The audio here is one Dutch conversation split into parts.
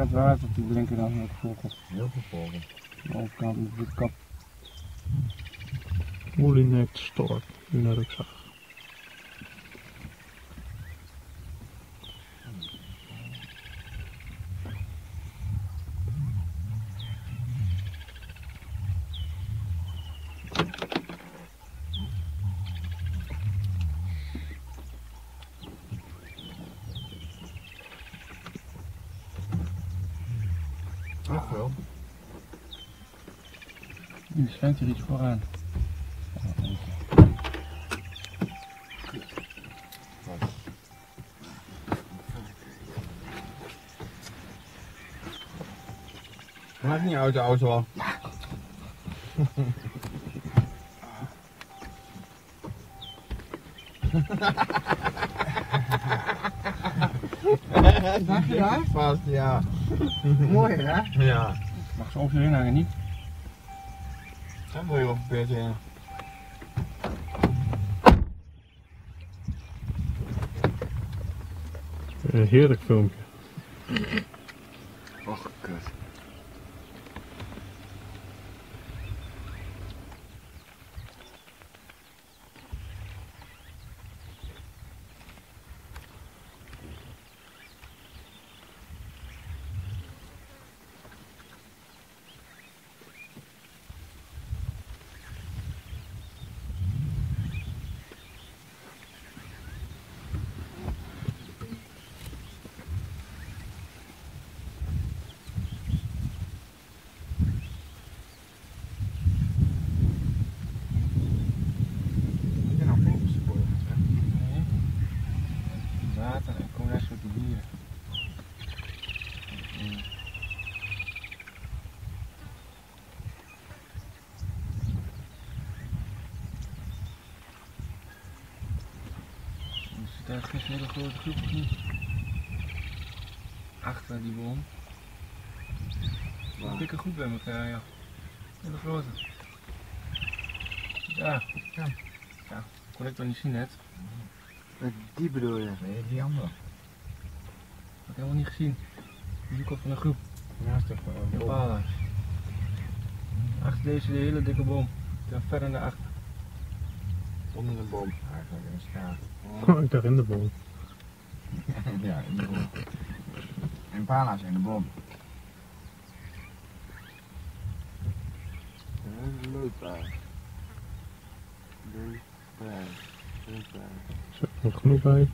het water, die blinken dan heel veel. Heel veel volgen. Ook aan de kap. Moelineekt stork in de rugzak. Nog wel. Nu schijnt er iets vooraan. Maakt niet uit de auto al. Ja. Mag je daar? Vast, ja. Mooi hè? Ja. Mag ze ook erin hangen, niet? Dat moet je wel geprobeerd in. Een heerlijk filmpje. Och, kut. Daar is een hele grote groep of niet? Achter die boom. Wow. Dikke groep bij elkaar, ja. Hele grote. Ja, ja. Ja, kon ik toch niet zien net. Die bedoel je? Nee, die andere. Dat heb ik helemaal niet gezien. Die komt van een groep. Naast de palen. Achter deze de hele dikke boom. Daar verder naar achter. Onder de boom, eigenlijk in de schaar. Oh, ik dacht in de boom. Ja, in de boom. Impala's in de boom. Leuk bij. Zit er genoeg bij?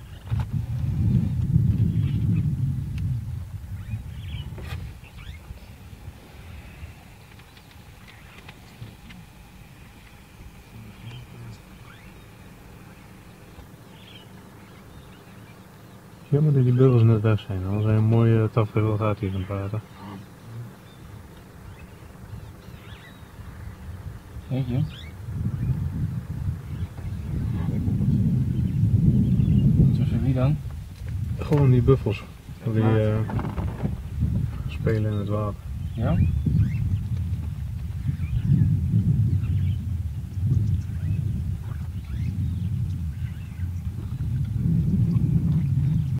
Jammer dat die bubbels net weg zijn, anders zijn een mooie tafereel gaat hier van praten. Kijk je? Tussen wie dan? Gewoon die buffels, die spelen in het water. Ja?